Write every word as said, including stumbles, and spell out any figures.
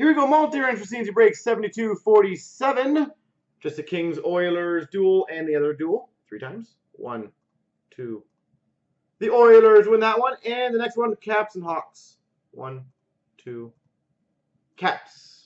Here we go, multi-range for C N C breaks seventy-two forty-seven. Just the Kings Oilers duel and the other duel three times. One, two. The Oilers win that one, and the next one, Caps and Hawks. One, two, Caps.